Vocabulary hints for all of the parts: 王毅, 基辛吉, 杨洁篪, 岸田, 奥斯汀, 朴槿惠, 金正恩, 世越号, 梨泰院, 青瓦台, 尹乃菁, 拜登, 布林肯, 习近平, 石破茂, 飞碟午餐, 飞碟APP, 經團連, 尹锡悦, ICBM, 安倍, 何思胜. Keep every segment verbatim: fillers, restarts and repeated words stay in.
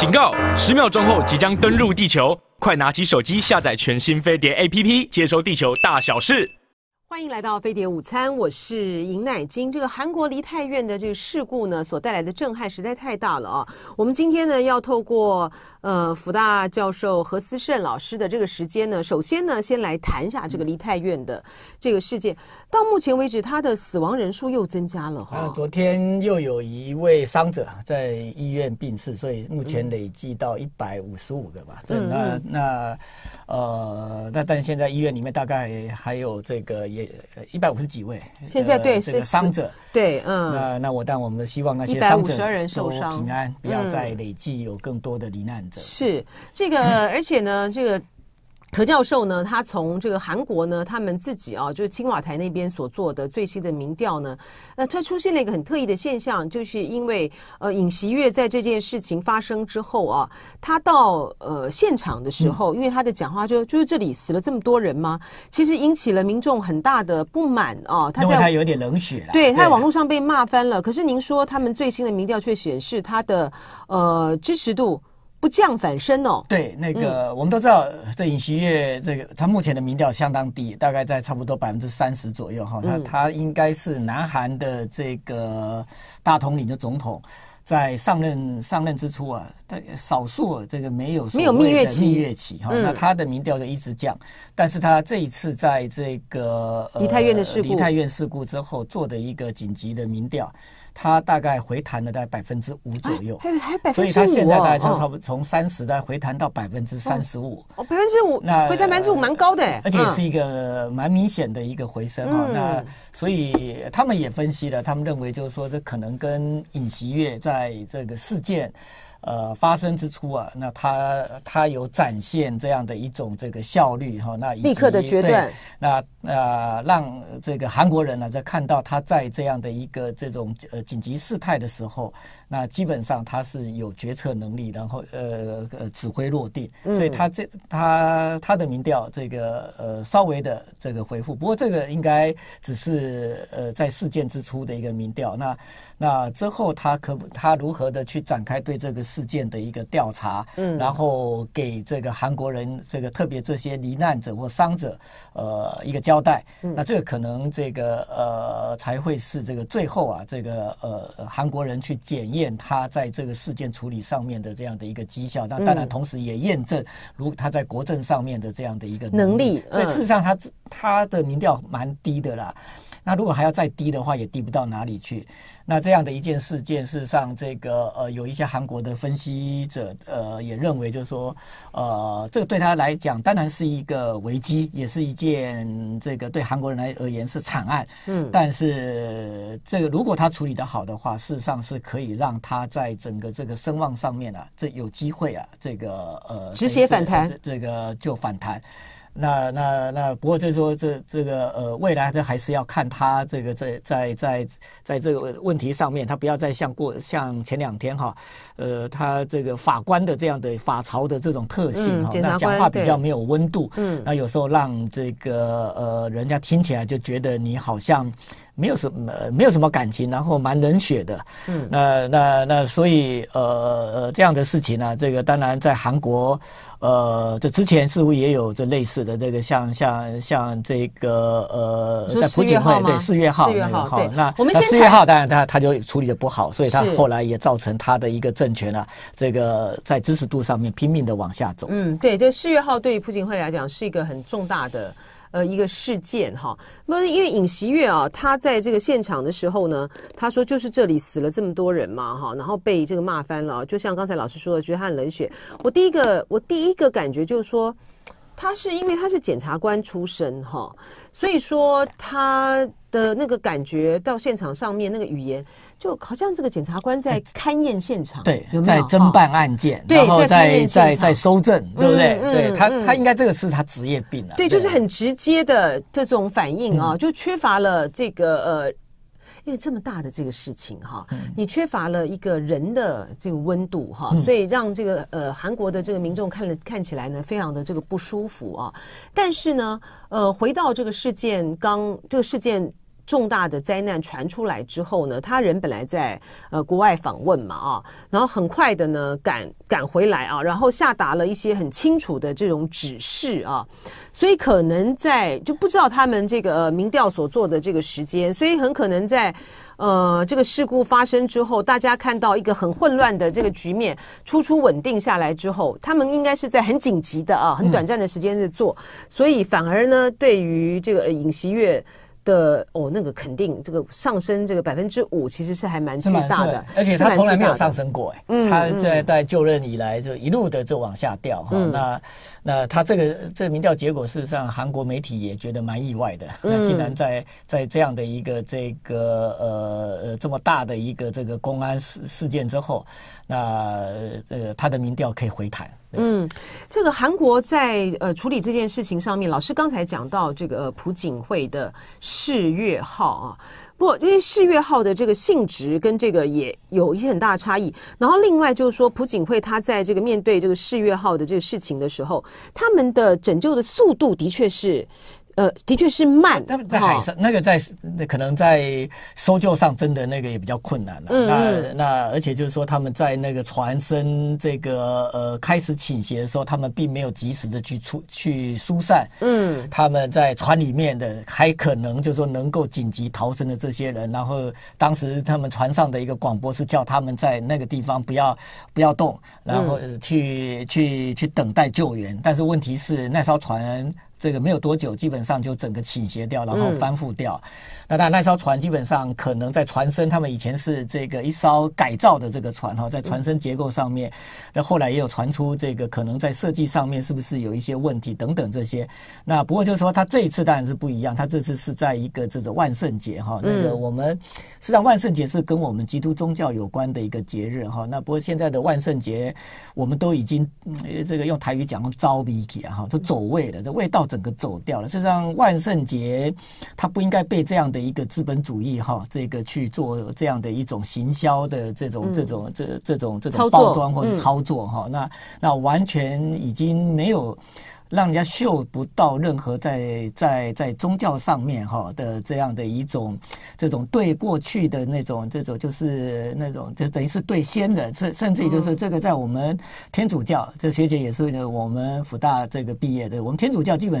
警告！十秒钟后即将登陆地球，快拿起手机下载全新飞碟 A P P， 接收地球大小事。 欢迎来到飞碟午餐，我是尹乃菁。这个韩国梨泰院的这个事故呢，所带来的震撼实在太大了啊！我们今天呢，要透过呃辅大教授何思胜老师的这个时间呢，首先呢，先来谈一下这个梨泰院的这个事件。到目前为止，他的死亡人数又增加了哈、哦。昨天又有一位伤者在医院病逝，所以目前累计到一百五十五个吧。嗯、那那呃，那但现在医院里面大概还有这个。 一百五十几位，现在对、呃、是伤者，对，嗯，那那我但我们希望那些伤者都平安，不要再累计有更多的罹难者。嗯、是这个，而且呢，这个。 何教授呢？他从这个韩国呢，他们自己啊，就是青瓦台那边所做的最新的民调呢，呃，它出现了一个很特异的现象，就是因为呃尹锡悦在这件事情发生之后啊，他到呃现场的时候，因为他的讲话就就是这里死了这么多人吗？其实引起了民众很大的不满啊。他在他有点冷血了，对，他在网络上被骂翻了。可是您说他们最新的民调却显示他的呃支持度。 不降反升哦。对，那个、嗯、我们都知道，这尹锡悦这个他目前的民调相当低，大概在差不多百分之三十左右哈。他、嗯、他应该是南韩的这个大统领的总统，在上任上任之初啊，他少数、啊、这个没有没有蜜月期蜜月期哈。嗯、那他的民调就一直降，但是他这一次在这个梨泰院的事故，梨泰院事故之后做的一个紧急的民调。 他大概回弹了大概百分之五左右，还还百分之五，所以他现在大概差不多从三十再回弹到百分之三十五，哦，百分之五，那回弹百分之五蛮高的，而且是一个蛮明显的一个回升哈。那所以他们也分析了，他们认为就是说这可能跟尹锡悦在这个事件。 呃，发生之初啊，那他他有展现这样的一种这个效率哈、哦，那立刻的决断，那呃让这个韩国人呢、啊，在看到他在这样的一个这种呃紧急事态的时候，那基本上他是有决策能力，然后呃呃指挥落定，所以他这他他的民调这个呃稍微的这个回复，不过这个应该只是呃在事件之初的一个民调，那那之后他可他如何的去展开对这个。 事件的一个调查，嗯，然后给这个韩国人，这个特别这些罹难者或伤者，呃，一个交代。嗯、那这个可能这个呃，才会是这个最后啊，这个呃，韩国人去检验他在这个事件处理上面的这样的一个绩效。那当然，同时也验证如果他在国政上面的这样的一个能力。嗯、所以事实上他，他他的民调蛮低的啦。 那如果还要再低的话，也低不到哪里去。那这样的一件事件，事实上，这个呃，有一些韩国的分析者，呃，也认为就是说，呃，这个对他来讲，当然是一个危机，也是一件这个对韩国人来而言是惨案。嗯，但是这个如果他处理得好的话，事实上是可以让他在整个这个声望上面啊，这有机会啊，这个呃，止血反弹、呃，这个就反弹。 那那那，不过就是说这这个呃，未来这还是要看他这个在在在在这个问题上面，他不要再像过像前两天哈，呃，他这个法官的这样的法曹的这种特性哈，嗯、那讲话比较没有温度，嗯，那有时候让这个呃人家听起来就觉得你好像。 没有什么没有什么感情，然后蛮冷血的。嗯，那那那，所以呃呃这样的事情呢、啊，这个当然在韩国，呃，这之前似乎也有这类似的这个像像像这个呃，在朴槿惠对四月号四月号对，那我们先四月号当然他他就处理的不好，所以他后来也造成他的一个政权啊，这个在支持度上面拼命的往下走。嗯，对，这四月号对于朴槿惠来讲是一个很重大的。 呃，一个事件哈，那因为尹锡悦啊，他在这个现场的时候呢，他说就是这里死了这么多人嘛哈，然后被这个骂翻了，就像刚才老师说的，觉得他很冷血。我第一个，我第一个感觉就是说，他是因为他是检察官出身哈，所以说他的那个感觉到现场上面那个语言。 就好像这个检察官在勘验现场，对，有有在侦办案件，对，然后在在在搜证，对不对？嗯、对他，嗯、他应该这个是他职业病啊。对，对就是很直接的这种反应啊，嗯、就缺乏了这个呃。 因为这么大的这个事情哈，你缺乏了一个人的这个温度哈，所以让这个呃韩国的这个民众看了看起来呢，非常的这个不舒服啊。但是呢，呃，回到这个事件刚这个事件重大的灾难传出来之后呢，他人本来在呃国外访问嘛啊，然后很快的呢赶赶回来啊，然后下达了一些很清楚的这种指示啊，所以可能在就不知道他们这个、呃、民调所做的这个时间，所以很可能在。 呃，这个事故发生之后，大家看到一个很混乱的这个局面，初初稳定下来之后，他们应该是在很紧急的啊，很短暂的时间在做，嗯、所以反而呢，对于这个尹锡悦的哦，那个肯定这个上升这个百分之五，其实是还蛮巨大的，而且他从来没有上升过哎、欸，嗯、他在在就任以来就一路的就往下掉哈、嗯哦，那那他这个这个民调结果，事实上韩国媒体也觉得蛮意外的，嗯、那竟然在在这样的一个这个呃这么大的一个这个公安事事件之后，那呃他的民调可以回弹。 嗯，这个韩国在呃处理这件事情上面，老师刚才讲到这个、呃、朴槿惠的世越号啊，不过因为世越号的这个性质跟这个也有一些很大的差异。然后另外就是说，朴槿惠她在这个面对这个世越号的这个事情的时候，他们的拯救的速度的确是。 呃，的确是慢。那在海上，哦、那个在那可能在搜救上，真的那个也比较困难了、啊。嗯、那那而且就是说，他们在那个船身这个呃开始倾斜的时候，他们并没有及时的去出去疏散。嗯，他们在船里面的还可能就是说能够紧急逃生的这些人，然后当时他们船上的一个广播是叫他们在那个地方不要不要动，然后去、嗯、去去等待救援。但是问题是那艘船。 这个没有多久，基本上就整个倾斜掉，然后翻覆掉。嗯、那当然，那艘船基本上可能在船身，他们以前是这个一艘改造的这个船哈，在船身结构上面，那、嗯、后来也有传出这个可能在设计上面是不是有一些问题等等这些。那不过就是说，他这一次当然是不一样，他这次是在一个这个万圣节哈，那个我们实际上万圣节是跟我们基督宗教有关的一个节日哈。那不过现在的万圣节，我们都已经、嗯、这个用台语讲用糟逼起哈，都走味了，这味道。 整个走掉了。事实上，万圣节它不应该被这样的一个资本主义哈，这个去做这样的一种行销的这种、嗯、这种这这种这种包装或者操作哈、嗯。那那完全已经没有让人家嗅不到任何在在在宗教上面哈的这样的一种这种对过去的那种这种就是那种就等于是对先人，甚甚至就是这个在我们天主教，嗯、这学姐也是我们辅大这个毕业的，我们天主教基本。 上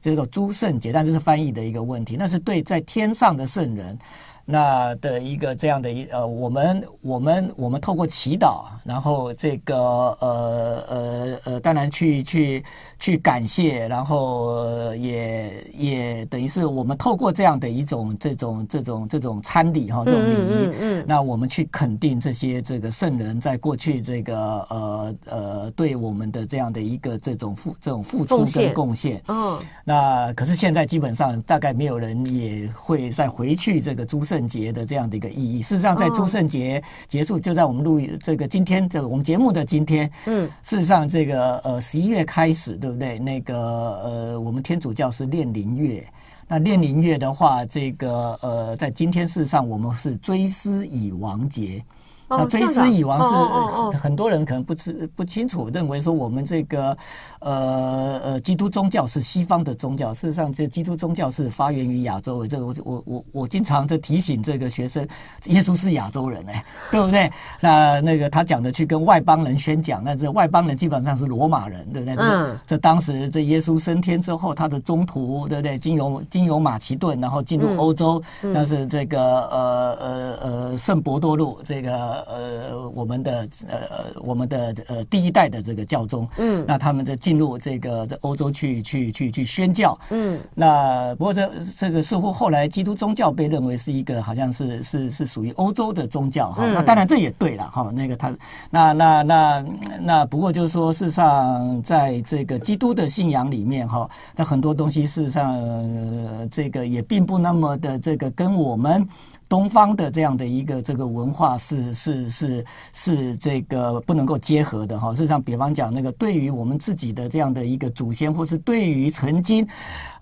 这种诸圣节，但这是翻译的一个问题，那是对在天上的圣人那的一个这样的一呃，我们我们我们透过祈祷，然后这个呃呃呃，当然去去去感谢，然后也也等于是我们透过这样的一种这种这种这种参礼哈，这种礼仪，嗯嗯嗯、那我们去肯定这些这个圣人在过去这个呃呃对我们的这样的一个这种付这种付出跟贡献，嗯。 那可是现在基本上大概没有人也会再回去这个诸圣节的这样的一个意义。事实上，在诸圣节结束，就在我们录这个今天这个我们节目的今天，嗯，事实上这个呃十一月开始，对不对？那个呃，我们天主教是炼灵月。 那炼灵月的话，这个呃，在今天事实上我们是追思蚁王节。那追思蚁王是很多人可能不知不清楚，认为说我们这个呃呃基督宗教是西方的宗教，事实上这基督宗教是发源于亚洲。这个我我我我经常在提醒这个学生，耶稣是亚洲人哎、欸，对不对？那那个他讲的去跟外邦人宣讲，那这外邦人基本上是罗马人，对不对？嗯。这当时这耶稣升天之后，他的宗徒，对不对？经由 经由马其顿，然后进入欧洲，嗯嗯、那是这个呃呃呃圣伯多禄，这个呃我们的呃我们的呃第一代的这个教宗，嗯，那他们在进入这个在欧洲去去去去宣教，嗯，那不过这这个似乎后来基督宗教被认为是一个好像是是是属于欧洲的宗教哈，嗯、那当然这也对了哈，那个他那那那那不过就是说事实上在这个基督的信仰里面哈，那很多东西事实上。呃 呃，这个也并不那么的这个跟我们东方的这样的一个这个文化是是是是这个不能够结合的哈。事实上，比方讲那个对于我们自己的这样的一个祖先，或是对于曾经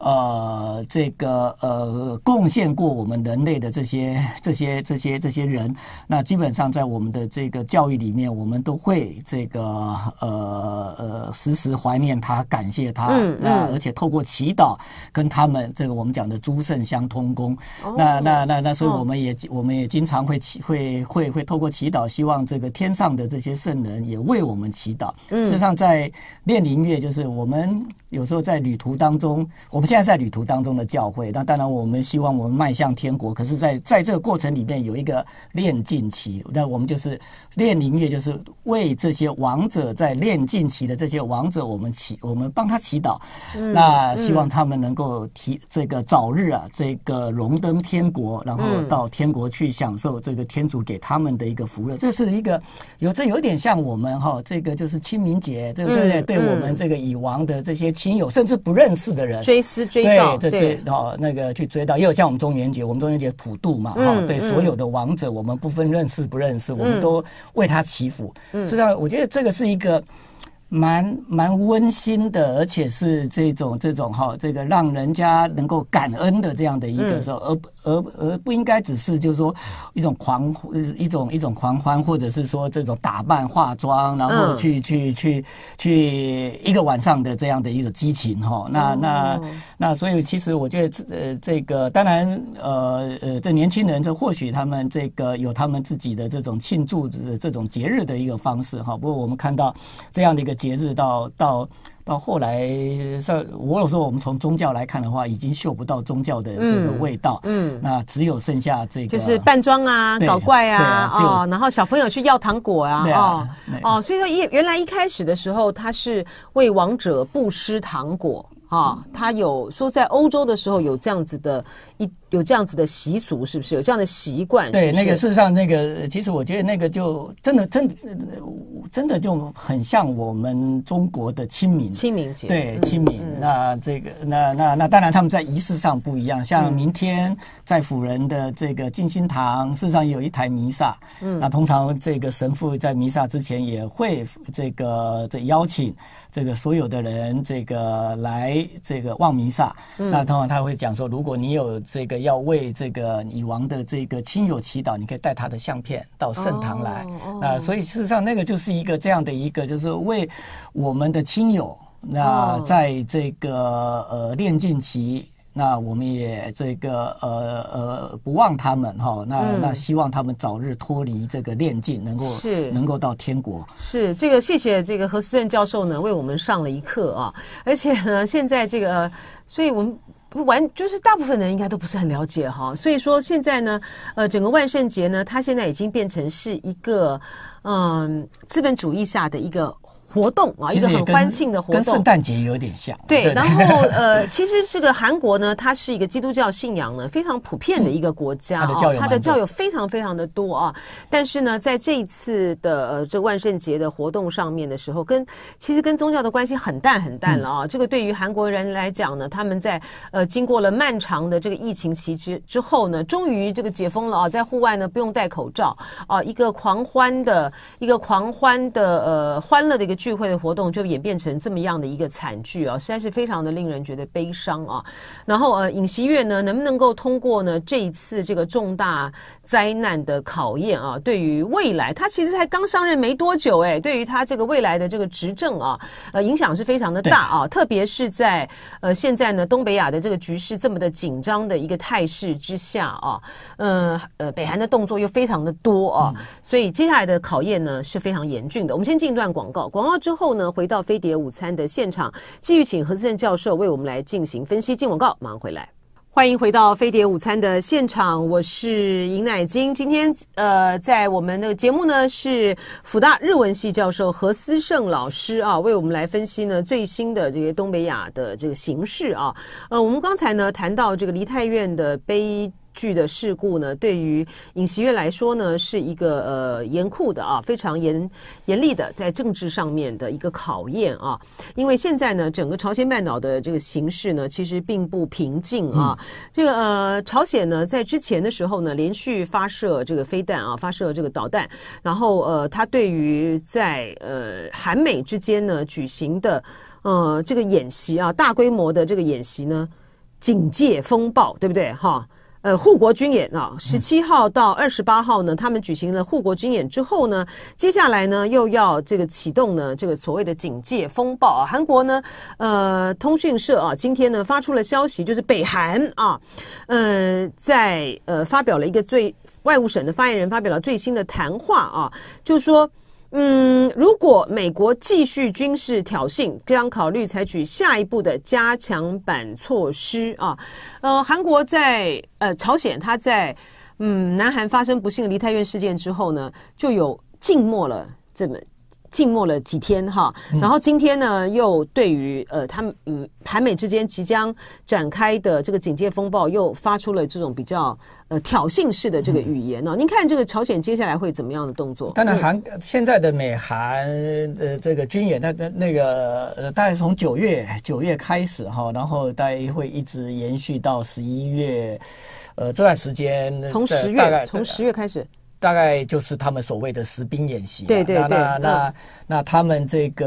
呃这个呃贡献过我们人类的这些这些这些这些人，那基本上在我们的这个教育里面，我们都会这个呃呃时时怀念他，感谢他。嗯嗯、那而且透过祈祷跟他们这个我们讲的诸圣相通功。哦、那那那那所以我们也、哦、我们也经常会会会会透过祈祷，希望这个天上的这些圣人也为我们祈祷。嗯、事实上，在练灵乐就是我们有时候在旅途当中，我们现在在旅途当中的教会，那当然我们希望我们迈向天国，可是在在这个过程里面有一个炼净期，那我们就是炼灵乐，就是为这些王者在炼净期的这些王者，我们祈我们帮他祈祷，嗯、那希望他们能够提这个早日啊这个荣登天国，然后到天国去享受这个天主给他们的一个福乐，这是一个有这有点像我们哈，这个就是清明节，对不对？嗯、对我们这个已亡的这些亲友，甚至不认识的人追思追悼，对，追哦那个去追悼，也有像我们中元节，我们中元节普渡嘛，哈、嗯哦，对、嗯、所有的亡者，我们不分认识不认识，嗯、我们都为他祈福。嗯、实际上，我觉得这个是一个蛮蛮温馨的，而且是这种这种哈、哦，这个让人家能够感恩的这样的一个时候，嗯、而而而不应该只是就是说一种狂一种一种狂欢，或者是说这种打扮化妆，然后去、嗯、去去去一个晚上的这样的一种激情哈、哦。那、嗯、那那所以其实我觉得呃这个当然呃呃这年轻人这或许他们这个有他们自己的这种庆祝的这种节日的一个方式哈、哦。不过我们看到这样的一个节日到到到后来，我有时候我们从宗教来看的话，已经嗅不到宗教的这个味道，嗯，那只有剩下这个就是扮装啊、搞怪啊，哦，然后小朋友去要糖果啊，哦哦，所以说原来一开始的时候，他是为亡者布施糖果。啊，他有说在欧洲的时候有这样子的一有这样子的习俗，是不是有这样的习惯？对，那个事实上，那个其实我觉得那个就真的真的真的就很像我们中国的清明清明节，对清明。嗯、那这个那那那当然他们在仪式上不一样，像明天在辅仁的这个静心堂，事实上有一台弥撒。嗯，那通常这个神父在弥撒之前也会这个这邀请这个所有的人这个来。这个望弥撒，那通常他会讲说，如果你有这个要为这个已亡的这个亲友祈祷，你可以带他的相片到圣堂来。啊、哦哦呃，所以事实上那个就是一个这样的一个，就是为我们的亲友，那在这个呃炼净期。那我们也这个呃呃不忘他们哈，那、嗯、那希望他们早日脱离这个炼境，能够是能够到天国。是这个，谢谢这个何思政教授呢，为我们上了一课啊，而且呢，现在这个，所以我们。不完就是大部分人应该都不是很了解哈，所以说现在呢，呃，整个万圣节呢，它现在已经变成是一个嗯资本主义下的一个活动啊，一个很欢庆的活动，跟圣诞节有点像。对，对然后呃，其实这个韩国呢，它是一个基督教信仰呢非常普遍的一个国家，嗯、它的教友、哦、它的教友非常非常的多啊。但是呢，在这一次的呃这万圣节的活动上面的时候，跟其实跟宗教的关系很淡很淡了啊。嗯、这个对于韩国人来讲呢，他们在呃。经过了漫长的这个疫情期之之后呢，终于这个解封了啊，在户外呢不用戴口罩啊，一个狂欢的一个狂欢的呃欢乐的一个聚会的活动，就演变成这么样的一个惨剧啊，实在是非常的令人觉得悲伤啊。然后呃，尹锡悦呢能不能够通过呢这一次这个重大灾难的考验啊，对于未来他其实才刚上任没多久哎、欸，对于他这个未来的这个执政啊，呃影响是非常的大啊，特别是在呃现在呢东北亚的这个。局势这么的紧张的一个态势之下啊，嗯呃，北韩的动作又非常的多啊，嗯、所以接下来的考验呢是非常严峻的。我们先进一段广告，广告之后呢，回到飞碟午餐的现场，继续请何思政教授为我们来进行分析。进广告，马上回来。欢迎回到飞碟午餐的现场，我是尹乃菁。今天呃，在我们的节目呢是辅大日文系教授何思政老师啊，为我们来分析呢最新的这个东北亚的这个形势啊。呃，我们刚才呢谈到这个梨泰院的悲剧的事故呢，对于尹锡悦来说呢是一个呃严酷的啊，非常严严厉的在政治上面的一个考验啊。因为现在呢，整个朝鲜半岛的这个形势呢，其实并不平静啊。嗯、这个呃，朝鲜呢，在之前的时候呢，连续发射这个飞弹啊，发射这个导弹，然后呃，他对于在呃韩美之间呢举行的呃这个演习啊，大规模的这个演习呢，警戒风暴，对不对？哈，呃，护国军演啊，十七号到二十八号呢，他们举行了护国军演之后呢，接下来呢又要这个启动呢这个所谓的警戒风暴啊。韩国呢，呃，通讯社啊，今天呢发出了消息，就是北韩啊，呃，在呃发表了一个最外务省的发言人发表了最新的谈话啊，就说。嗯，如果美国继续军事挑衅，将考虑采取下一步的加强版措施啊。呃，韩国在呃朝鲜，它在嗯南韩发生不幸梨泰院事件之后呢，就有静默了这么静默了几天哈。嗯、然后今天呢，又对于呃他们嗯韩美之间即将展开的这个警戒风暴，又发出了这种比较。呃，挑衅式的这个语言呢、哦？您看这个朝鲜接下来会怎么样的动作？当然韩，韩现在的美韩呃这个军演，它的那个呃，大概从九月九月开始哈、哦，然后大概会一直延续到十一月，呃这段时间从十月从十月开始。大概就是他们所谓的实兵演习，对对对。那那、嗯、那他们这个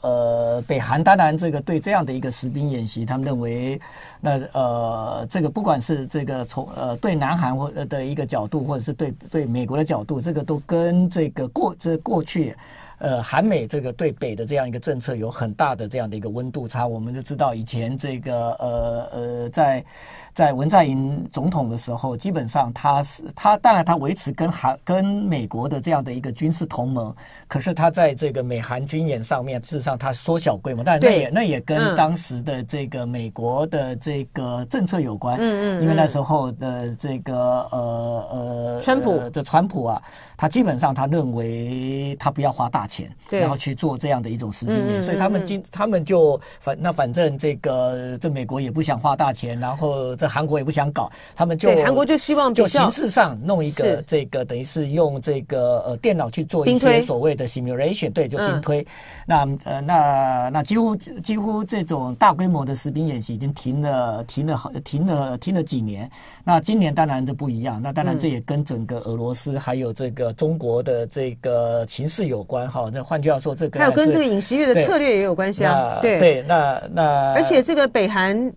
呃，北韩当然这个对这样的一个实兵演习，他们认为那呃，这个不管是这个从呃对南韩或的一个角度，或者是对对美国的角度，这个都跟这个过这过去。呃，韩美这个对北的这样一个政策有很大的这样的一个温度差，我们就知道以前这个呃呃，在在文在寅总统的时候，基本上他是他当然他维持跟韩跟美国的这样的一个军事同盟，可是他在这个美韩军演上面，事实上他缩小规模，但那也那也跟当时的这个美国的这个政策有关，嗯嗯，因为那时候的这个呃呃，川普的、呃、川普啊，他基本上他认为他不要花大。然后去做这样的一种实兵演，所以他们今他们就反那反正这个这美国也不想花大钱，然后这韩国也不想搞，他们就韩国就希望就形式上弄一个这个等于是用这个呃电脑去做一些所谓的 simulation， 对，就兵推。那呃那那几乎几乎这种大规模的实兵演习已经停了停了停了停了几年。那今年当然这不一样，那当然这也跟整个俄罗斯还有这个中国的这个情势有关哈。那换句话说，这个还有跟这个尹锡悦的策略也有关系啊。对对，那那而且这个北韩，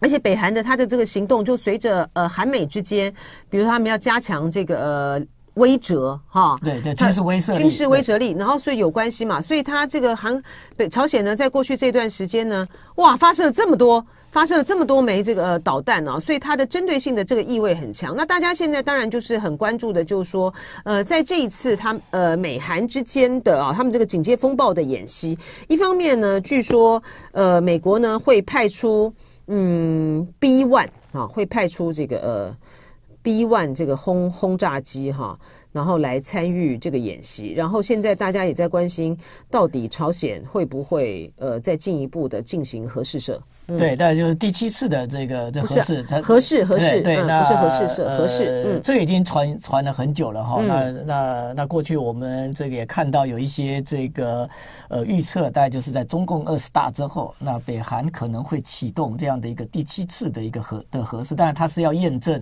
而且北韩的他的这个行动，就随着呃韩美之间，比如他们要加强这个呃威慑哈，对对，军事威慑力，军事威慑力，然后所以有关系嘛，所以他这个韩北朝鲜呢，在过去这段时间呢，哇，发射了这么多。发射了这么多枚这个、呃、导弹啊，所以它的针对性的这个意味很强。那大家现在当然就是很关注的，就是说，呃，在这一次他呃美韩之间的啊，他们这个警戒风暴的演习，一方面呢，据说呃美国呢会派出嗯 B 一 啊，会派出这个呃 B 一 这个轰轰炸机哈、啊，然后来参与这个演习。然后现在大家也在关心，到底朝鲜会不会呃再进一步的进行核试射？嗯、对，那就是第七次的这个这核试，它核试核试对，那不是核试射，核试，嗯，这已经传传了很久了哈。嗯、那那那过去我们这个也看到有一些这个呃预测，大概就是在中共二十大之后，那北韩可能会启动这样的一个第七次的一个核的核试，当然它是要验证。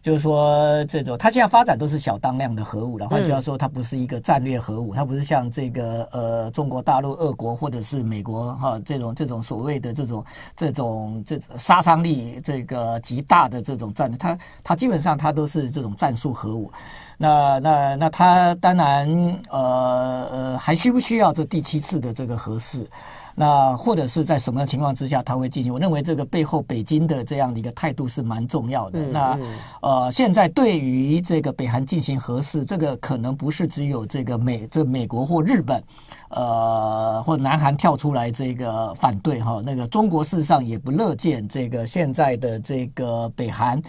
就是说，这种它现在发展都是小当量的核武了。换句话说，它不是一个战略核武，它不是像这个呃中国大陆、俄国或者是美国哈这种这种所谓的这种这种这杀伤力这个极大的这种战略，它它基本上它都是这种战术核武。那那那它当然呃呃还需不需要这第七次的这个核试？那或者是在什么情况之下他会进行？我认为这个背后北京的这样的一个态度是蛮重要的。嗯嗯、那呃，现在对于这个北韩进行核试，这个可能不是只有这个美这美国或日本，呃，或南韩跳出来这个反对哈。那个中国事实上也不乐见这个现在的这个北韩。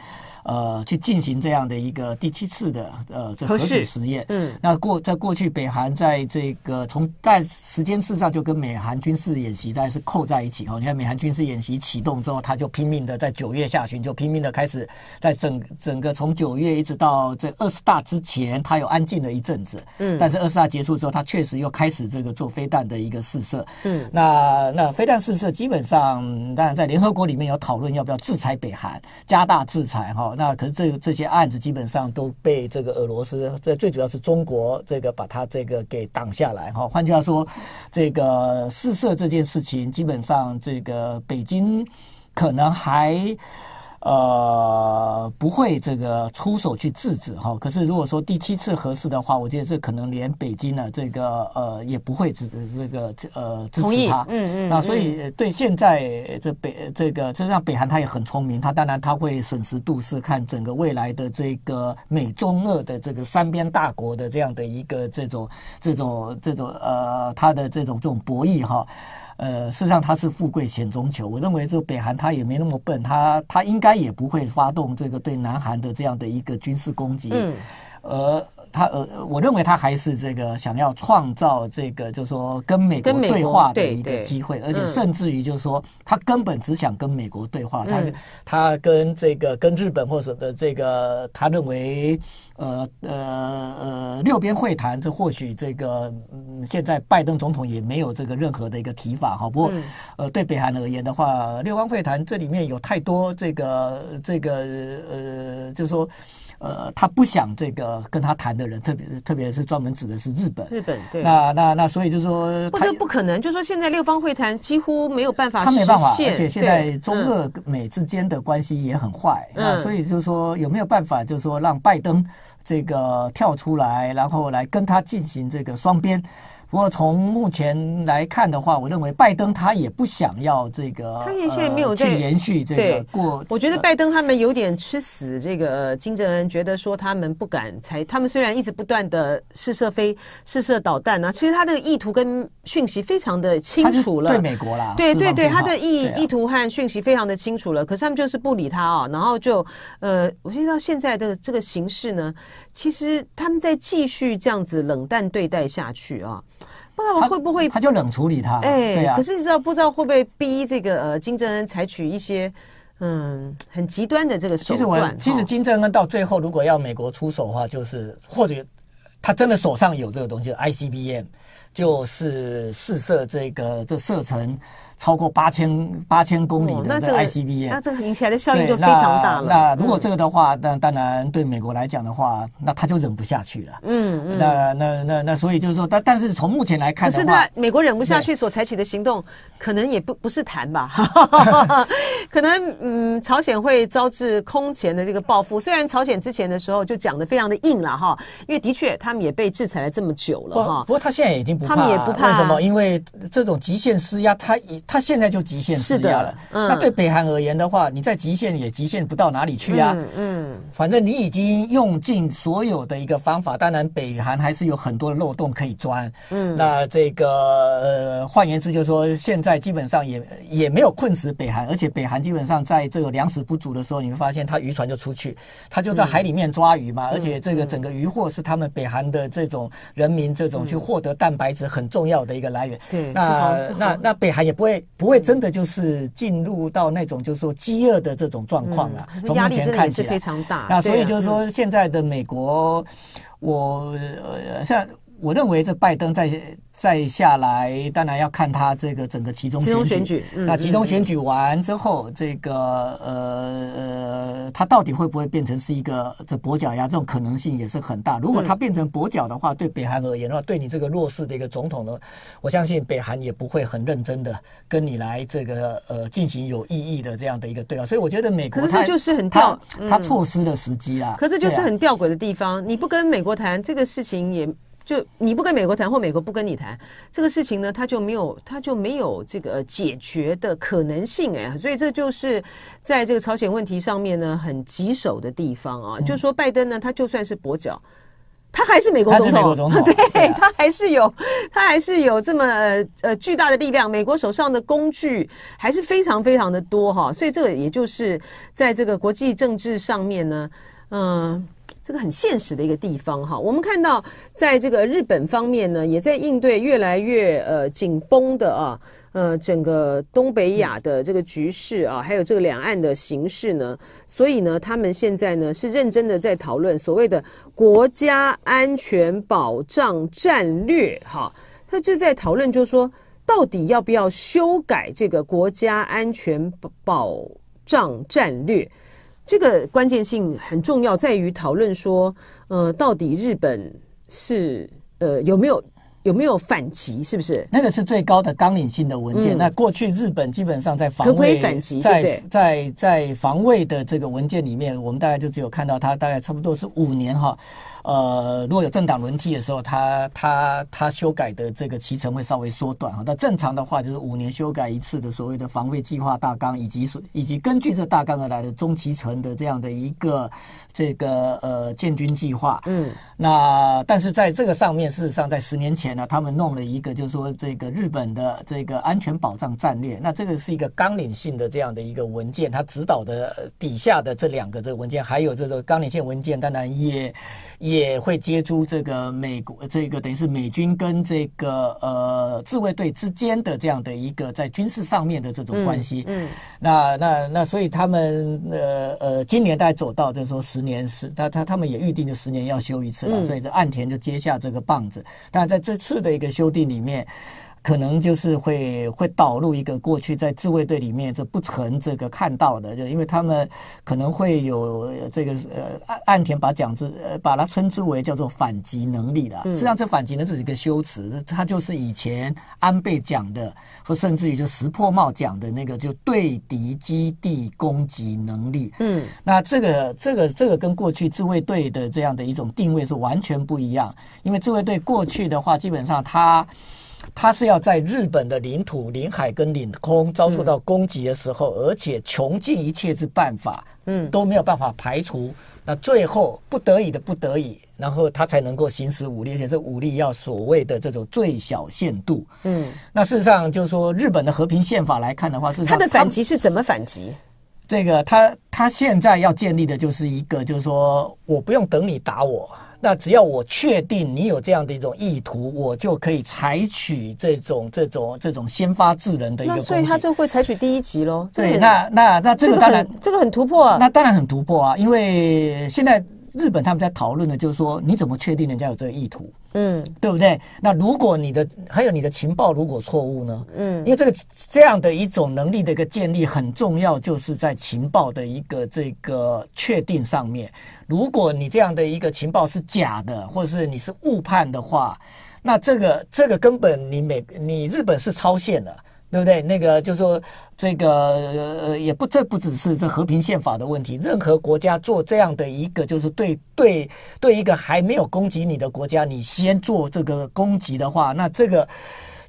呃，去进行这样的一个第七次的呃这核试实验。嗯，那过在过去北韩在这个从在时间事上就跟美韩军事演习大概是扣在一起哈、哦。你看美韩军事演习启动之后，他就拼命的在九月下旬就拼命的开始在整整个从九月一直到这二十大之前，他有安静了一阵子。嗯，但是二十大结束之后，他确实又开始这个做飞弹的一个试射。嗯，那那飞弹试射基本上当然在联合国里面有讨论要不要制裁北韩，加大制裁哈。哦那可是这这些案子基本上都被这个俄罗斯，这最主要是中国这个把它这个给挡下来哈。换句话说，这个试射这件事情，基本上这个北京可能还呃不会这个出手去制止哈、哦。可是如果说第七次核试的话，我觉得这可能连北京呢这个呃也不会支持这个呃支持他。嗯嗯。那所以对现在这北这个这让北韩他也很聪明，他当然他会审时度势，看整个未来的这个美中俄的这个三边大国的这样的一个这种这种这种呃他的这种这种博弈哈、哦。呃，事实上他是富贵险中求，我认为这北韩他也没那么笨，他他应该也不会发动这个对南韩的这样的一个军事攻击，嗯，呃，他呃，我认为他还是这个想要创造这个，就是说跟美国对话的一个机会，而且甚至于就是说他根本只想跟美国对话，他他跟这个跟日本或者的这个他认为。呃呃呃，六边会谈，这或许这个、嗯、现在拜登总统也没有这个任何的一个提法哈。不过，嗯、呃，对北韩而言的话，六方会谈这里面有太多这个这个呃，就是说。呃，他不想这个跟他谈的人，特别特别是专门指的是日本。日本对。那那那，所以就是说，不是不可能，就是说现在六方会谈几乎没有办法实现。他没办法，而且现在中俄美之间的关系也很坏，嗯、那所以就是说有没有办法，就是说让拜登这个跳出来，然后来跟他进行这个双边。不过从目前来看的话，我认为拜登他也不想要这个，他也现在没有在、呃、去延续这个过。我觉得拜登他们有点吃死这个金正恩，觉得说他们不敢才，他们虽然一直不断的试射飞试射导弹啊，其实他的意图跟讯息非常的清楚了。对美国啦，对对对，他的意、啊、意图和讯息非常的清楚了。可是他们就是不理他啊、哦，然后就呃，我觉得现在的这个形势呢，其实他们在继续这样子冷淡对待下去啊、哦。不知道会不会 他, 他就冷处理他，哎、欸，啊、可是你知道不知道会不会逼这个呃金正恩采取一些嗯很极端的这个手段？其实我其实金正恩到最后如果要美国出手的话，就是或者他真的手上有这个东西 ，I C B M 就是试射这个这射程超过八千八千公里的这 I C B M，、哦、那这个引起来的效应就非常大了。那, 那如果这个的话，那、嗯、当然对美国来讲的话，那他就忍不下去了。嗯嗯。那那那那，所以就是说，但但是从目前来看的话，可是他美国忍不下去所采取的行动，可能也不不是谈吧，可能嗯，朝鲜会招致空前的这个报复。虽然朝鲜之前的时候就讲得非常的硬了哈，因为的确他们也被制裁了这么久了哈。不过他现在已经不怕，他们也不怕。为什么？因为这种极限施压，他已他现在就极限施压了，嗯、那对北韩而言的话，你在极限也极限不到哪里去啊。嗯，嗯反正你已经用尽所有的一个方法，当然北韩还是有很多的漏洞可以钻。嗯，那这个呃，换言之就是说，现在基本上也也没有困死北韩，而且北韩基本上在这个粮食不足的时候，你会发现他渔船就出去，他就在海里面抓鱼嘛，嗯、而且这个整个渔获是他们北韩的这种人民这种去获得蛋白质很重要的一个来源。对、嗯，那那那北韩也不会。不会真的就是进入到那种就是说饥饿的这种状况了。从目前看起来是非常大。那所以就是说现在的美国，我像我认为这拜登在再下来，当然要看他这个整个其中选举。其中选举，那其中选举完之后，这个呃，他到底会不会变成是一个这跛脚鸭？这种可能性也是很大。如果他变成跛脚的话，对北韩而言的话，对你这个弱势的一个总统呢，我相信北韩也不会很认真的跟你来这个呃进行有意义的这样的一个对话。所以我觉得美国，可是这就是很吊，他错失了时机啊。可是就是很吊诡的地方，你不跟美国谈这个事情也。就你不跟美国谈，或美国不跟你谈这个事情呢，他就没有，他就没有这个解决的可能性哎，所以这就是在这个朝鲜问题上面呢很棘手的地方啊。嗯、就是说拜登呢，他就算是跛脚，他还是美国总统，总统对，对啊、他还是有，他还是有这么呃巨大的力量，美国手上的工具还是非常非常的多哈、啊。所以这个也就是在这个国际政治上面呢，嗯、呃。这个很现实的一个地方哈，我们看到在这个日本方面呢，也在应对越来越呃紧绷的啊，呃整个东北亚的这个局势啊，还有这个两岸的形势呢，所以呢，他们现在呢是认真的在讨论所谓的国家安全保障战略哈，他就在讨论就是说，到底要不要修改这个国家安全保障战略。这个关键性很重要，在于讨论说，呃，到底日本是呃有没有有没有反击？是不是？那个是最高的纲领性的文件。嗯、那过去日本基本上在防卫，可不可以反击？在对对在在防卫的这个文件里面，我们大概就只有看到它大概差不多是五年哈。呃，如果有政党轮替的时候，它它它修改的这个期程会稍微缩短哈。那正常的话就是五年修改一次的所谓的防卫计划大纲，以及以及根据这大纲而来的中期程的这样的一个这个呃建军计划。嗯，那但是在这个上面，事实上在十年前。那他们弄了一个，就是说这个日本的这个安全保障战略，那这个是一个纲领性的这样的一个文件，它指导的底下的这两个这个文件，还有这个纲领性文件，当然也也会接触这个美国这个等于是美军跟这个呃自卫队之间的这样的一个在军事上面的这种关系。嗯，嗯那那那所以他们呃呃今年大概走到就是说十年是，他他他们也预定就十年要修一次了，嗯、所以这岸田就接下这个棒子，但在这。次的一个修订里面，可能就是会会导入一个过去在自卫队里面这不曾这个看到的，就因为他们可能会有这个呃岸田把讲之呃把它称之为叫做反击能力了。嗯、实际上，这反击呢是一个修辞，它就是以前安倍讲的，或甚至于就石破茂讲的那个，就对敌基地攻击能力。嗯，那这个这个这个跟过去自卫队的这样的一种定位是完全不一样，因为自卫队过去的话，基本上它。它是要在日本的领土、领海跟领空遭受到攻击的时候，嗯、而且穷尽一切之办法，嗯，都没有办法排除。那最后不得已的不得已，然后他才能够行使武力，而且这武力要所谓的这种最小限度。嗯，那事实上就是说，日本的和平宪法来看的话，事实上它的反击是怎么反击？这个他他现在要建立的就是一个，就是说我不用等你打我。那只要我确定你有这样的一种意图，我就可以采取这种这种这种先发制人的一个攻击。那所以他就会采取第一击咯。对，那那那这个当然、这个、这个很突破啊。那当然很突破啊，因为现在日本他们在讨论的就是说，你怎么确定人家有这个意图？嗯，对不对？那如果你的还有你的情报如果错误呢？嗯，因为这个这样的一种能力的一个建立很重要，就是在情报的一个这个确定上面。如果你这样的一个情报是假的，或者是你是误判的话，那这个这个根本你美你日本是超限了。对不对？那个就是说，这个呃，也不这不只是这和平宪法的问题，任何国家做这样的一个，就是对对对一个还没有攻击你的国家，你先做这个攻击的话，那这个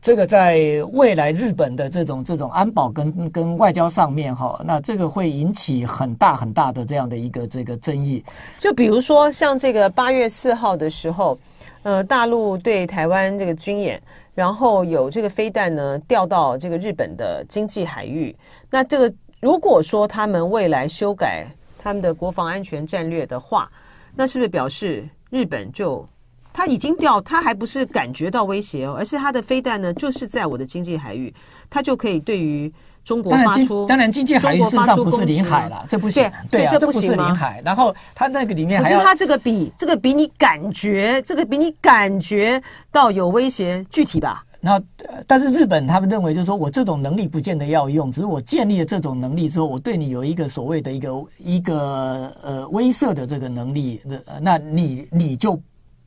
这个在未来日本的这种这种安保跟跟外交上面哈，那这个会引起很大很大的这样的一个这个争议。就比如说像这个八月四号的时候，呃，大陆对台湾这个军演。然后有这个飞弹呢掉到这个日本的经济海域，那这个如果说他们未来修改他们的国防安全战略的话，那是不是表示日本就他已经掉，他还不是感觉到威胁哦，而是他的飞弹呢就是在我的经济海域，他就可以对于中国发出，当然经济海域事实上不是领海啦，这不行，对啊，这不是领海。然后它那个里面还要，可是它这个比这个比你感觉，这个比你感觉到有威胁具体吧？那但是日本他们认为就是说我这种能力不见得要用，只是我建立了这种能力之后，我对你有一个所谓的一个一个呃威慑的这个能力，那你你就。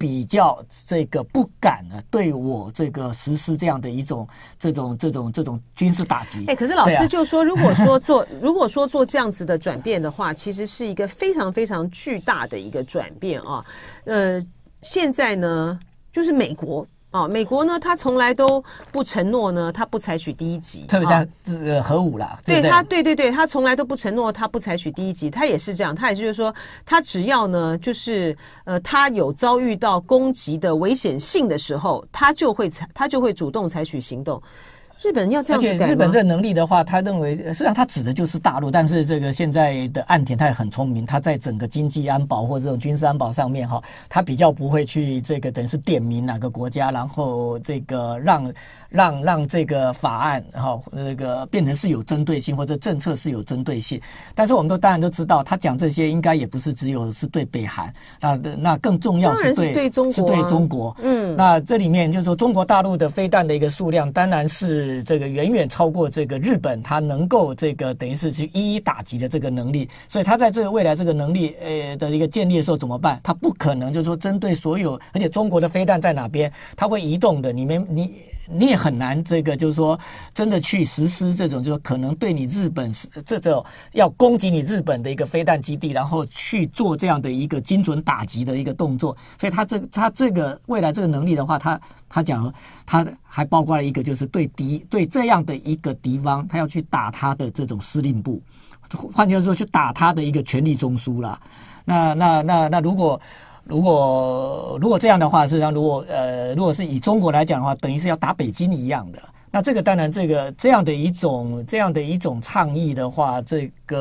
比较这个不敢呢、啊，对我这个实施这样的一种这种这种这种军事打击。哎、欸，可是老师就说，啊、如果说做如果说做这样子的转变的话，其实是一个非常非常巨大的一个转变啊。呃，现在呢，就是美国。哦，美国呢，他从来都不承诺呢，他不采取第一击，特别在、呃、核武啦，对他，对对对，他从来都不承诺，他不采取第一击，他也是这样，他也是就是说，他只要呢，就是呃，他有遭遇到攻击的危险性的时候，他就会他就会主动采取行动。日本要这样子改吗？而且日本这能力的话，他认为实际上他指的就是大陆，但是这个现在的岸田他也很聪明，他在整个经济安保或者这种军事安保上面哈，他比较不会去这个等于是点名哪个国家，然后这个让让让这个法案哈那个变成是有针对性或者政策是有针对性。但是我们都当然都知道，他讲这些应该也不是只有是对北韩，那那更重要是对，当然是对中国啊，是对中国。嗯，那这里面就是说中国大陆的飞弹的一个数量，当然是。是这个远远超过这个日本它能够这个等于是去一一打击的这个能力，所以它在这个未来这个能力呃的一个建立的时候怎么办？它不可能就是说针对所有，而且中国的飞弹在哪边，它会移动的，你们你。你也很难这个就是说真的去实施这种就是可能对你日本这种要攻击你日本的一个飞弹基地，然后去做这样的一个精准打击的一个动作。所以他这他这个未来这个能力的话，他他讲他还包括了一个就是对敌对这样的一个敌方，他要去打他的这种司令部，换句话说去打他的一个权力中枢啦。那那那那如果。如果如果这样的话，事实上，如果呃，如果是以中国来讲的话，等于是要打北京一样的。那这个当然，这个这样的一种这样的一种倡议的话，这个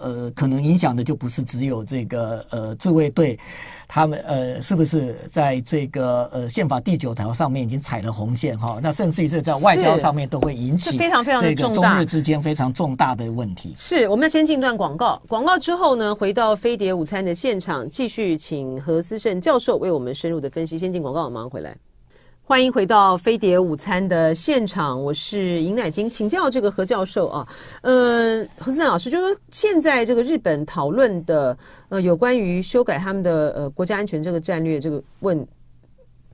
呃，可能影响的就不是只有这个呃自卫队，他们呃是不是在这个呃宪法第九条上面已经踩了红线哈？那甚至于这在外交上面都会引起非常非常这个中日之间非常重大的问题。是，我们要先进段广告，广告之后呢，回到飞碟午餐的现场，继续请何思胜教授为我们深入的分析。先进广告，我马上回来。欢迎回到飞碟午餐的现场，我是尹乃菁，请教这个何教授啊，呃，何思胜老师，就是说现在这个日本讨论的呃有关于修改他们的呃国家安全这个战略这个问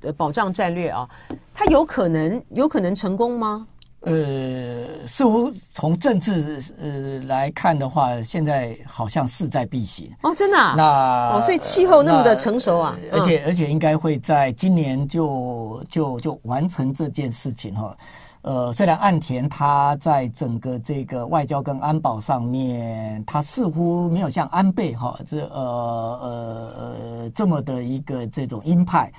呃保障战略啊，它有可能有可能成功吗？呃，似乎从政治呃来看的话，现在好像势在必行哦，真的、啊。那哦，所以气候那么的成熟啊，呃、而且、嗯、而且应该会在今年就就就完成这件事情哈。呃，虽然岸田他在整个这个外交跟安保上面，他似乎没有像安倍哈这呃呃呃这么的一个这种鹰派。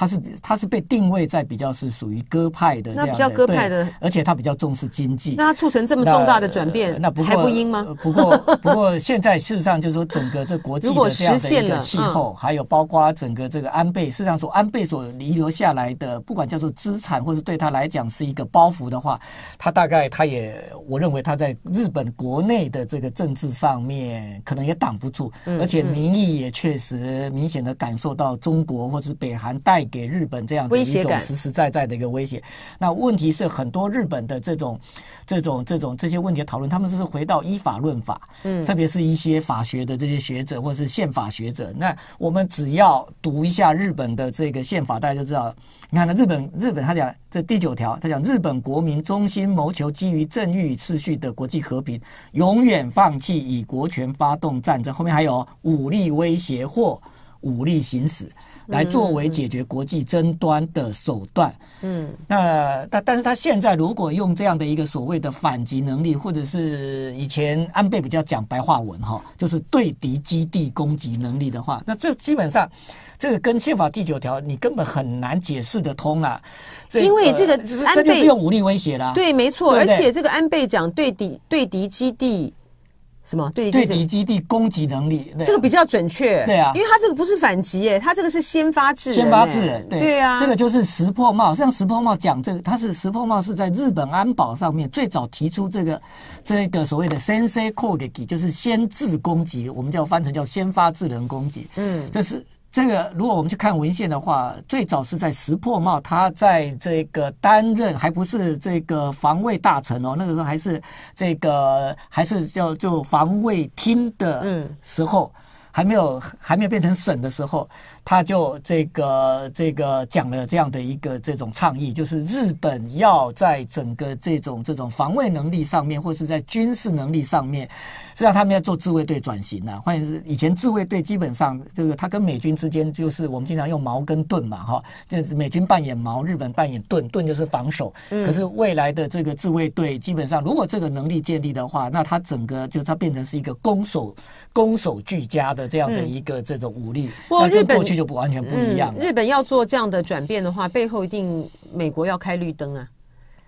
他是他是被定位在比较是属于鸽派的这样的，那比较鸽派的，而且他比较重视经济。那他促成这么重大的转变，那不过还不应吗？不过不过现在事实上就是说整个这国际的这样的一个气候，嗯、还有包括整个这个安倍，事实上所安倍所遗留下来的，不管叫做资产，或是对他来讲是一个包袱的话，他大概他也我认为他在日本国内的这个政治上面可能也挡不住，嗯、而且民意也确实明显的感受到中国或是北韩带。给日本这样的一种实实在在的一个威胁。那问题是很多日本的这种这种这种这些问题的讨论，他们是回到依法论法，嗯，特别是一些法学的这些学者或者是宪法学者。那我们只要读一下日本的这个宪法，大家就知道。你看呢，日本日本他讲这第九条，他讲日本国民衷心谋求基于正义与秩序的国际和平，永远放弃以国权发动战争。后面还有武力威胁或武力行使来作为解决国际争端的手段。嗯，那但但是他现在如果用这样的一个所谓的反击能力，或者是以前安倍比较讲白话文哈，就是对敌基地攻击能力的话，那这基本上这个跟宪法第九条你根本很难解释得通啦、啊。这个、因为这个安倍这就是用武力威胁啦。对，没错，对对，而且这个安倍讲对敌对敌基地。什么对敌基地攻击能力？这个比较准确，对啊，因为他这个不是反击耶，他这个是先发制人，先发制人，对，对啊，这个就是石破茂。像石破茂讲这个，他是石破茂是在日本安保上面最早提出这个这个所谓的 sensei kogeki， 就是先制攻击，我们叫翻成叫先发制人攻击。嗯，这是这个，如果我们去看文献的话，最早是在石破茂他在这个担任还不是这个防卫大臣哦，那个时候还是这个还是叫就防卫厅的时候，嗯、还没有还没有变成省的时候，他就这个这个讲了这样的一个这种倡议，就是日本要在整个这种这种防卫能力上面，或是在军事能力上面。实际上他们要做自卫队转型啊，换言之，以前自卫队基本上这个它跟美军之间就是我们经常用矛跟盾嘛，哈，就是美军扮演矛，日本扮演盾，盾就是防守。可是未来的这个自卫队基本上，如果这个能力建立的话，那它整个就它变成是一个攻守攻守俱佳的这样的一个这种武力，那、嗯、跟过去就不完全不一样、嗯。日本要做这样的转变的话，背后一定美国要开绿灯啊，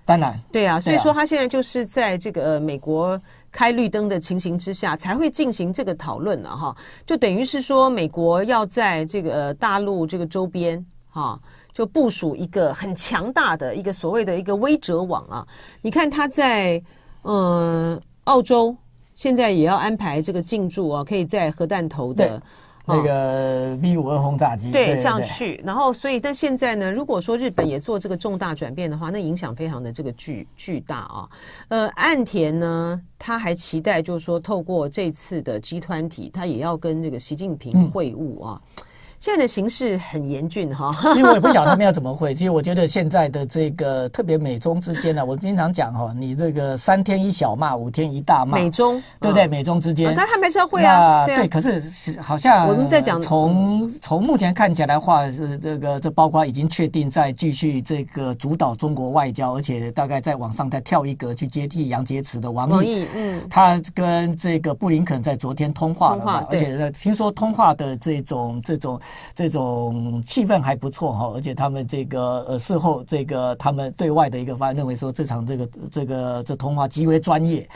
当然，对啊，所以说他现在就是在这个、呃、美国。开绿灯的情形之下，才会进行这个讨论了哈。就等于是说，美国要在这个、呃、大陆这个周边哈，就部署一个很强大的一个所谓的一个威慑网啊。你看他在嗯、呃、澳洲现在也要安排这个进驻啊，可以在核弹头的那个 B 五十二 轰炸机，对，这样去。然后，所以，但现在呢，如果说日本也做这个重大转变的话，那影响非常的这个巨巨大啊。呃，岸田呢，他还期待就是说，透过这次的G 二十，他也要跟这个习近平会晤啊。嗯，现在的形势很严峻哈，其实我也不晓得他们要怎么回。其实我觉得现在的这个特别美中之间呢、啊，我经常讲哈、哦，你这个三天一小骂，五天一大骂，美中对不对？嗯、美中之间，但、啊、他们还是要会啊。对啊，对，可是好像我们在讲，从从目前看起来的话，是这个这包括已经确定在继续这个主导中国外交，而且大概在往上再跳一格去接替杨洁篪的王毅，嗯，他跟这个布林肯在昨天通话了嘛，通话，而且听说通话的这种这种。这种气氛还不错哈，而且他们这个呃事后这个他们对外的一个发认为说这场这个这个这通话极为专业。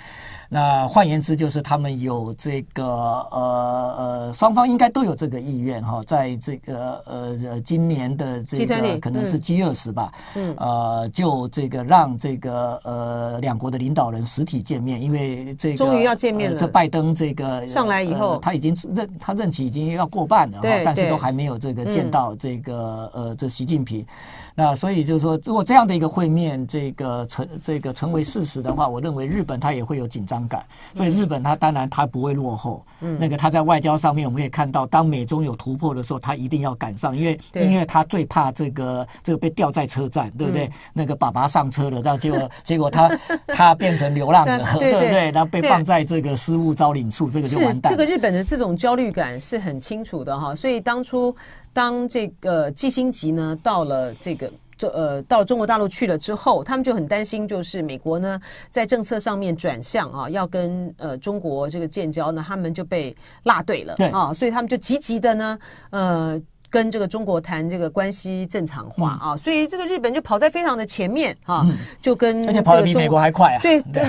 那换言之，就是他们有这个呃呃，双方应该都有这个意愿哈，在这个呃呃今年的这个可能是 G 二十 吧，嗯，呃，就这个让这个呃两国的领导人实体见面，因为这个终于要见面了。呃、这拜登这个上来以后，呃、他已经任他任期已经要过半了，但是都还没有这个见到这个、嗯、呃这习近平。那所以就是说，如果这样的一个会面，这个成这个成为事实的话，我认为日本他也会有紧张。所以日本它当然它不会落后，嗯，那个它在外交上面我们可以看到，当美中有突破的时候，它一定要赶上，因为因为它最怕这个这个被吊在车站，对不对？嗯、那个爸爸上车了，然后结果结果他他变成流浪了，对不 对, 对？然后被放在这个失物招领处，这个就完蛋了。这个日本的这种焦虑感是很清楚的哈，所以当初当这个基辛吉呢到了这个。就呃，到中国大陆去了之后，他们就很担心，就是美国呢在政策上面转向啊，要跟呃中国这个建交呢，他们就被落队了啊，所以他们就积极的呢，呃，跟这个中国谈这个关系正常化啊，嗯、所以这个日本就跑在非常的前面啊，嗯、就跟而且跑得比美国还快啊，对对，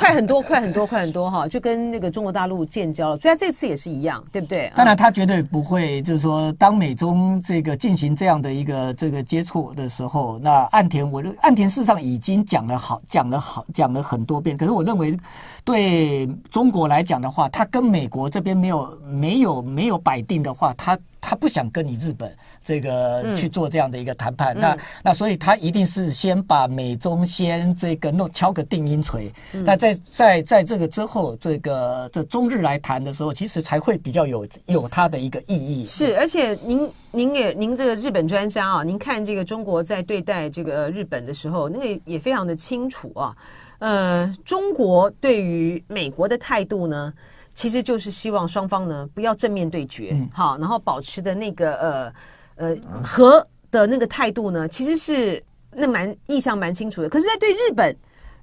快很多，快很多，快很多哈、啊，就跟那个中国大陆建交了，所以他这次也是一样，对不对？当然，他绝对不会就是说，当美中这个进行这样的一个这个接触的时候，那岸田我岸田事实上已经讲了好讲了好讲了很多遍，可是我认为对中国来讲的话，他跟美国这边没有没有没有摆定的话，他。他不想跟你日本这个去做这样的一个谈判，嗯、那那所以他一定是先把美中先这个弄敲个定音锤，嗯、那在在在这个之后，这个这中日来谈的时候，其实才会比较有有它的一个意义。是，而且您您也您这个日本专家啊，您看这个中国在对待这个日本的时候，那个也非常的清楚啊。呃，中国对于美国的态度呢？其实就是希望双方呢不要正面对决，嗯、好，然后保持的那个呃呃和的那个态度呢，其实是那蛮意向蛮清楚的。可是，在对日本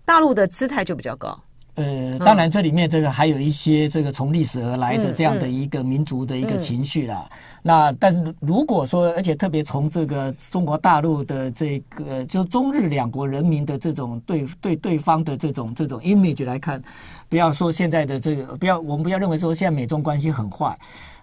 大陆的姿态就比较高。呃，当然这里面这个还有一些这个从历史而来的这样的一个民族的一个情绪啦。嗯嗯嗯、那但是如果说，而且特别从这个中国大陆的这个就中日两国人民的这种对对对方的这种这种 image 来看。不要说现在的这个，不要我们不要认为说现在美中关系很坏。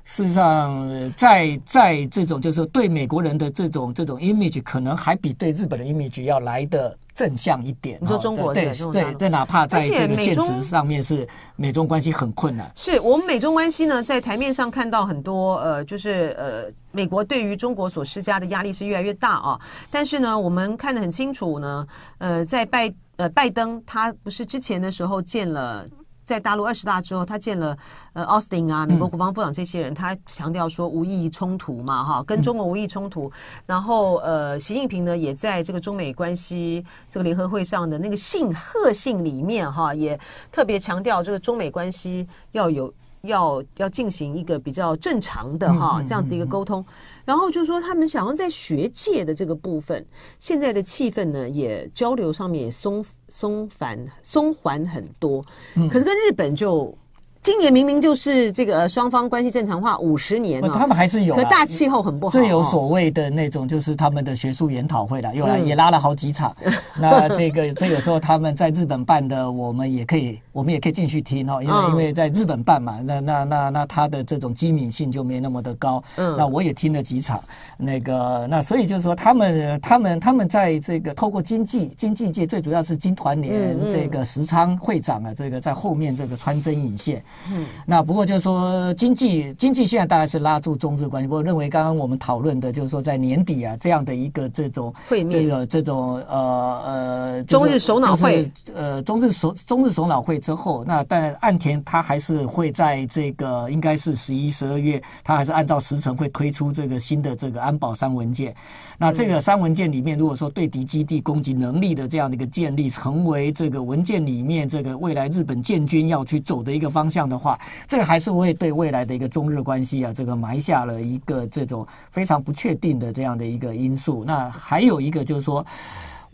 事实上，在在这种就是对美国人的这种这种 image， 可能还比对日本的 image 要来的正向一点。你说中国对对，这哪怕在这个现实上面是美中关系很困难。是我们美中关系呢，在台面上看到很多呃，就是呃，美国对于中国所施加的压力是越来越大啊。但是呢，我们看得很清楚呢，呃，在拜。呃，拜登他不是之前的时候见了在大陆二十大之后，他见了呃奥斯汀啊，美国国防部长这些人，嗯、他强调说无意义冲突嘛，哈，跟中国无意义冲突。嗯、然后呃，习近平呢也在这个中美关系这个联合会上的那个信贺信里面哈，也特别强调这个中美关系要有要要进行一个比较正常的哈这样子一个沟通。嗯嗯嗯然后就说他们想要在学界的这个部分，现在的气氛呢，也交流上面也松松繁松缓很多。可是跟日本就今年明明就是这个双方关系正常化五十年了，哦，他们还是有，可大气候很不好，哦。这有所谓的那种，就是他们的学术研讨会了，有了也拉了好几场。嗯、那这个这有时候他们在日本办的，我们也可以。我们也可以进去听哈，因为因为在日本办嘛，那那那那它的这种机敏性就没那么的高。嗯，那我也听了几场，那个那所以就是说他们他们他们在这个透过经济经济界最主要是经团联这个石仓会长啊，这个在后面这个穿针引线。嗯，那不过就是说经济经济现在大概是拉住中日关系，我认为刚刚我们讨论的就是说在年底啊这样的一个这种会面，这个这种呃呃中日首脑会，呃中日首中日首脑会。之后，那但岸田他还是会在这个应该是十一、十二月，他还是按照时程会推出这个新的这个安保三文件。那这个三文件里面，如果说对敌基地攻击能力的这样的一个建立，成为这个文件里面这个未来日本建军要去走的一个方向的话，这个还是会对未来的一个中日关系啊，这个埋下了一个这种非常不确定的这样的一个因素。那还有一个就是说。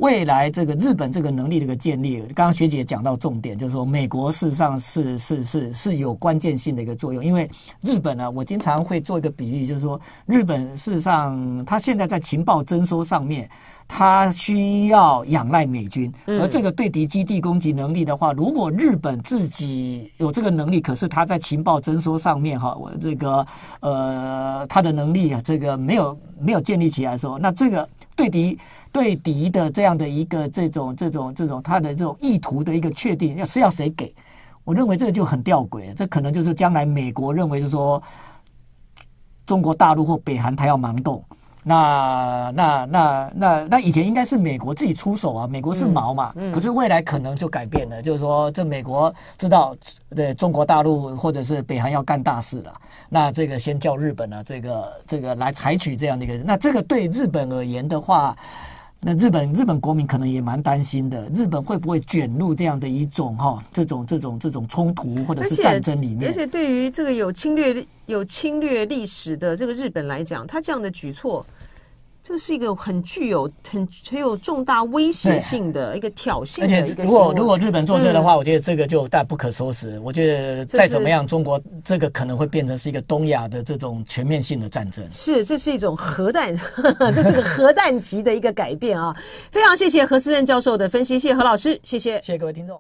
未来这个日本这个能力的一个建立，刚刚学姐讲到重点，就是说美国事实上是是是是有关键性的一个作用。因为日本呢、啊，我经常会做一个比喻，就是说日本事实上它现在在情报征收上面。他需要仰赖美军，而这个对敌基地攻击能力的话，如果日本自己有这个能力，可是他在情报征收上面哈，我这个呃他的能力啊，这个没有没有建立起来的时候，那这个对敌对敌的这样的一个这种这种这种他的这种意图的一个确定，要是要谁给？我认为这个就很吊诡，这可能就是将来美国认为就是说中国大陆或北韩他要盲动。那那那那那以前应该是美国自己出手啊，美国是毛嘛，嗯嗯、可是未来可能就改变了，就是说这美国知道对中国大陆或者是北韩要干大事了，那这个先叫日本呢、啊，这个这个来采取这样的一个，那这个对日本而言的话。那日本日本国民可能也蛮担心的，日本会不会卷入这样的一种哈、哦、这种这种这种冲突或者是战争里面？而且, 而且对于这个有侵略有侵略历史的这个日本来讲，他这样的举措，这是一个很具有很很有重大威胁性的一个挑衅的一个。而且如果如果日本做这的话，嗯、我觉得这个就大不可收拾。我觉得再怎么样，中国这个可能会变成是一个东亚的这种全面性的战争。是，这是一种核弹，呵呵这是个核弹级的一个改变啊！非常谢谢何思政教授的分析，谢谢何老师，谢谢，谢谢各位听众。